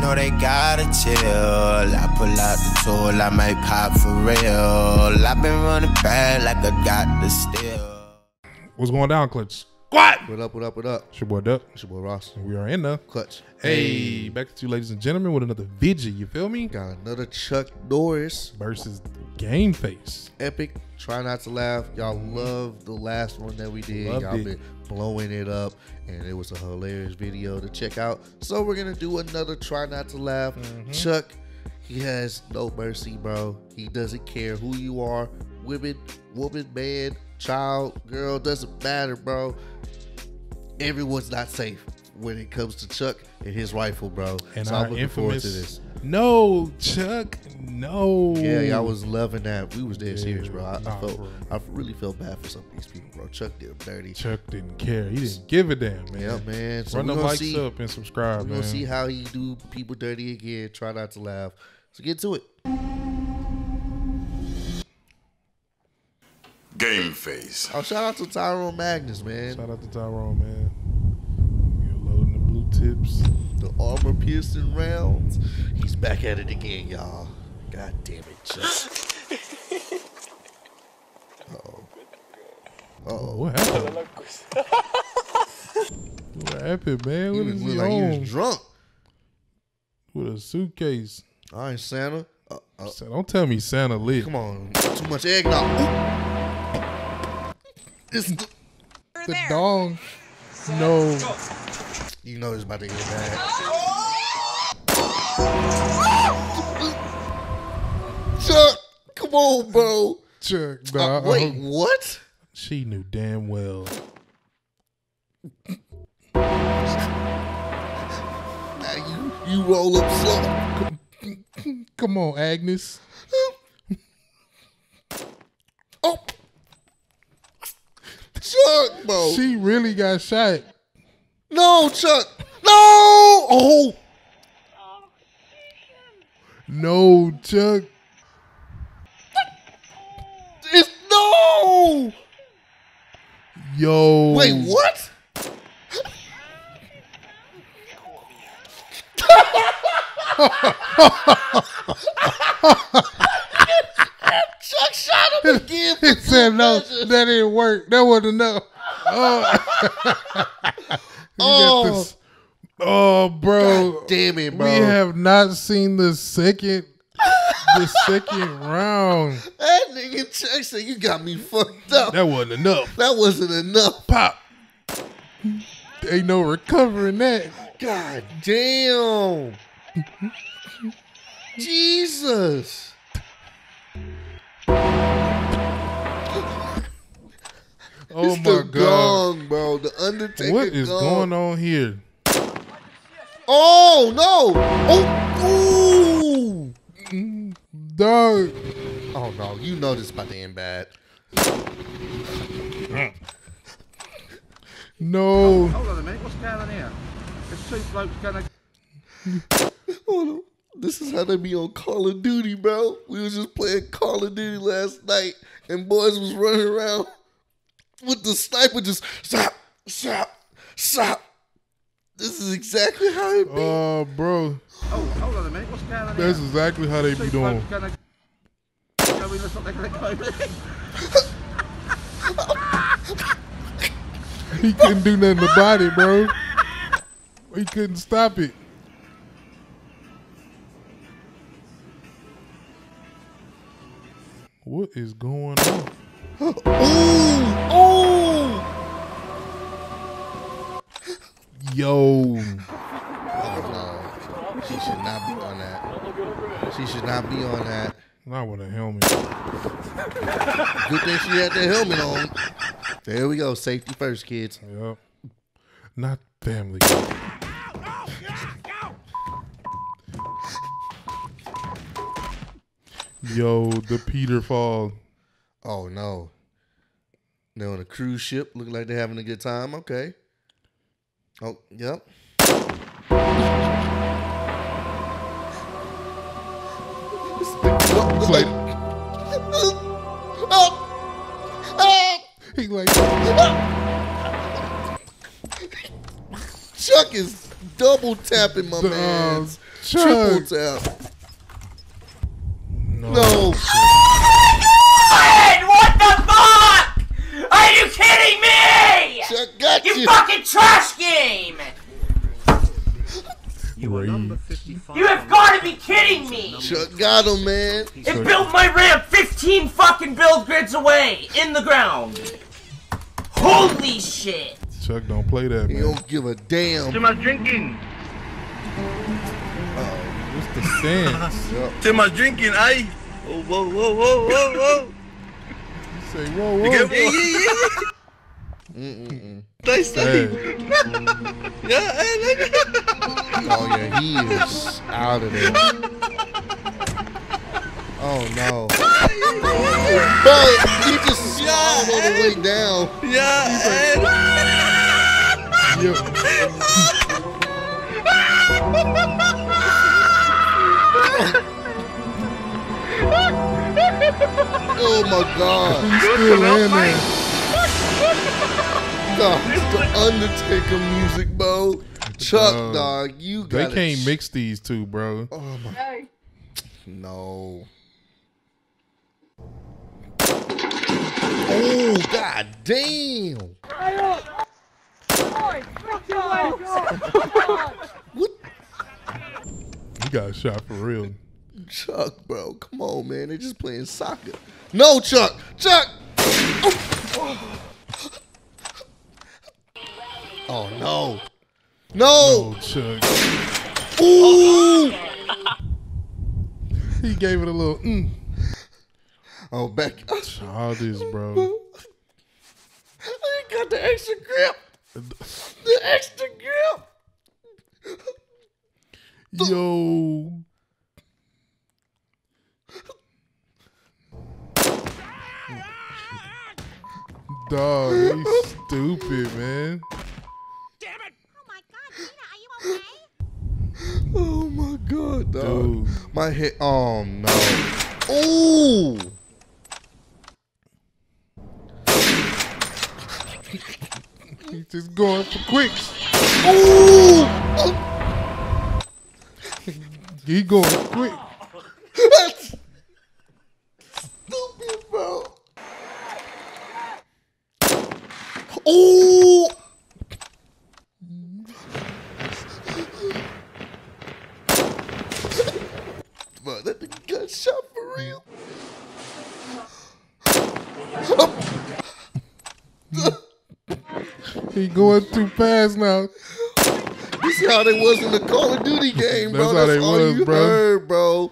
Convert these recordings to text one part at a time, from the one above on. know they gotta chill. I pull out the tool, I might pop for real. I've been running bad like I got the steal. What's going down, Clutch? What? What up, what up, what up? It's your boy Duck. It's your boy Ross. And we are in the Clutch. Hey, back to you, ladies and gentlemen, with another video. You feel me? Got another Chuck Norris versus Game Face. Epic. Try not to laugh. Y'all love the last one that we did. Y'all been blowing it up, and it was a hilarious video to check out. So we're gonna do another Try Not to Laugh. Chuck, he has no mercy, bro. He doesn't care who you are, woman, man, child, girl, doesn't matter, bro. Everyone's not safe when it comes to Chuck and his rifle, bro. And so I'm looking forward to this. No, Chuck, no. Yeah, I was loving that. We was dead serious, bro. I really felt bad for some of these people, bro. Chuck did them dirty. Chuck didn't care. He didn't give a damn, man. Yeah, man. So run the likes up and subscribe, man. We're gonna see how he do people dirty again. Try not to laugh. So get to it. Game Face. Oh, shout out to Tyrone Magnus, man. Shout out to Tyrone, man. You're loading the blue tips. The armor piercing rounds. He's back at it again, y'all. God damn it, Chuck. Uh oh. What happened? What happened, man? What is he on? He was drunk with a suitcase. All right, Santa. Don't tell me Santa lit. Come on, too much eggnog. It's the dog. No. You know it's about to get bad. Chuck, come on, bro. Chuck, nah. Wait, what? She knew damn well. Now you roll up slow. Come on, Agnes. Oh, Chuck, bro. She really got shot. No, Chuck. No. Oh. No, Chuck. It's no. Yo. Wait, what? Chuck shot him again. He said no. That didn't work. That wasn't enough. Oh, bro! God damn it, bro! We have not seen the second, round. That nigga Chuck said you got me fucked up. That wasn't enough. That wasn't enough. Pop! Ain't no recovering that. God damn! Jesus! Oh, it's my God, gong, bro! The Undertaker. What is going on here? Oh no! Oh, ooh, dog! Oh no! You know this about to end bad. No. Hold on a minute. What's going on here? There's two blokes gonna. Hold on. This is how they be on Call of Duty, bro. We was just playing Call of Duty last night, and boys was running around with the sniper, just stop, stop, stop. This is exactly how it be. Oh, bro. Oh, hold on a minute. What's going on here? That's exactly how they be doing. He couldn't do nothing about it, bro. He couldn't stop it. What is going on? Ooh! Oh! Yo! Oh no! She should not be on that. She should not be on that. Not with a helmet. Good thing she had the helmet on. There we go. Safety first, kids. Yep. Not family. Yo, the Peter fall. Oh no! They're on a cruise ship. Look like they're having a good time. Okay. Oh, yep. He like Chuck is double tapping my man. Triple tap. No. No. What the fuck? Are you kidding me? Chuck got you. You fucking trash game. You are number 55. You have got to be kidding me! Chuck got him, man. It built my ramp 15 fucking build grids away in the ground. Holy shit! Chuck, don't play that, man. You don't give a damn. To my drinking. What's the sense? Yep. To my drinking, aye. Whoa, whoa, whoa, whoa, whoa, whoa. You say whoa, whoa. You get Oh yeah, he is out of there. Oh no. But you just all the way down. Yeah. Oh my God. He's still in there. No, it's the Undertaker music, bro. Chuck, dog, you got. They can't mix these two, bro. Oh my. Hey. No. Oh God damn. What? You got shot for real, Chuck, bro. Come on, man. They're just playing soccer. No, Chuck. Chuck. Oh. Oh no. No! No, Chuck. Ooh! He gave it a little Oh, back. Childish, bro. I got the extra grip. The extra grip. Yo. Dog, you stupid, man. Oh my God, dog. Dude. My head. Oh no. Ooh. He's just going for quicks. Ooh. Oh. He going quick. That's stupid, bro. Ooh. That nigga got shot for real. He going too fast now. This is how they was in the Call of Duty game, bro. That's all was, you bro. Heard, bro.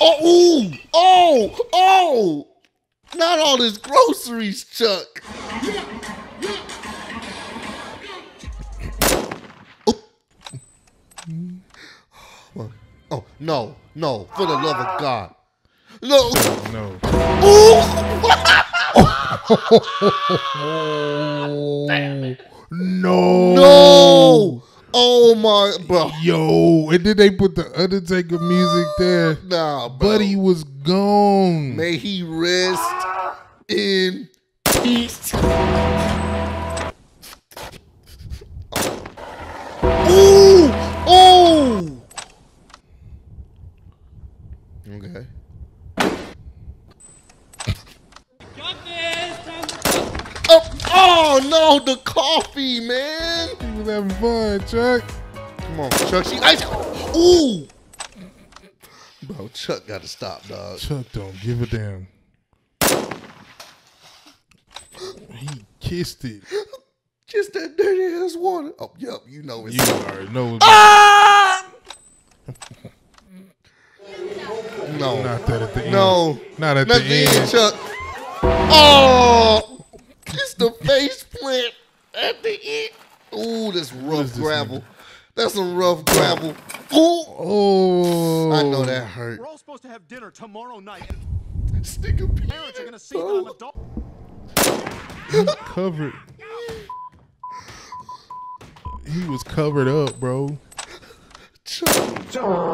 Oh, ooh, oh, oh! Not all his groceries, Chuck. Oh no, no! For the love of God, no! No! Oh, no! No! Oh my, bro! Yo! And then they put the Undertaker music there. Nah, bro. Buddy was gone. May he rest in peace. Ooh! Oh! Okay. Oh no, the coffee, man! You was having fun, Chuck. Come on, Chuck. She ice. Ooh! Bro, Chuck gotta stop, dog. Chuck don't give a damn. He kissed it. Just that dirty ass water. Oh, yep, you know it's. You already know it's. Ah! No, not that at the end. No, not at the end. Chuck. Oh, it's the face plant at the end. Ooh, that's rough gravel. That's some rough gravel. Ooh. Oh, I know that hurt. We're all supposed to have dinner tomorrow night. Stick a pin. Parents are gonna see that I'm adult. He covered. He was covered up, bro. Chuck.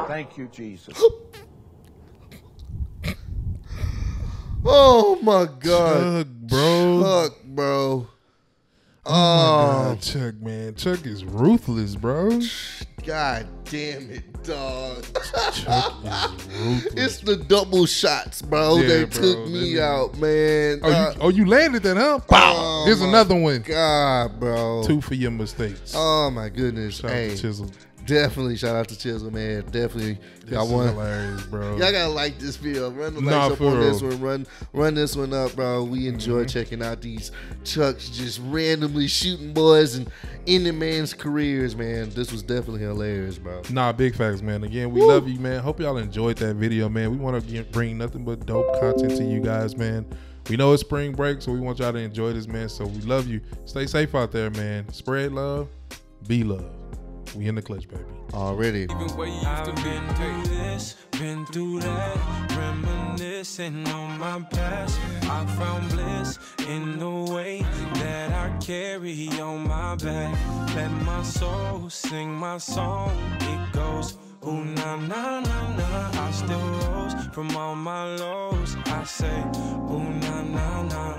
Thank you, Jesus. Oh my God, Chuck, bro! Oh, God, Chuck, man. Chuck is ruthless, bro. God damn it, dog. Chuck is ruthless. It's the double shots, bro. Yeah, they took me out, man. Oh, you landed that, huh? Oh, here's another one. God, bro. 2 for your mistakes. Oh, my goodness. Shout out to Chisel. Definitely shout out to Chisel, man. Definitely. Y'all hilarious, bro. Y'all gotta like this video. Run the likes up on this one. Run this one up, bro. We enjoy checking out these Chucks just randomly shooting boys and ending man's careers, man. This was definitely hilarious, bro. Nah, big facts, man. Again, we love you, man. Hope y'all enjoyed that video, man. We want to bring nothing but dope content to you guys, man. We know it's spring break, so we want y'all to enjoy this, man. So we love you. Stay safe out there, man. Spread love, be love. We in the clutch, baby. Already. I've been through this, been through that, reminiscing on my past. I found bliss in the way that I carry on my back. Let my soul sing my song. It goes, ooh, na, na, na, na. I still rose from all my lows. I say, ooh, na, na, na.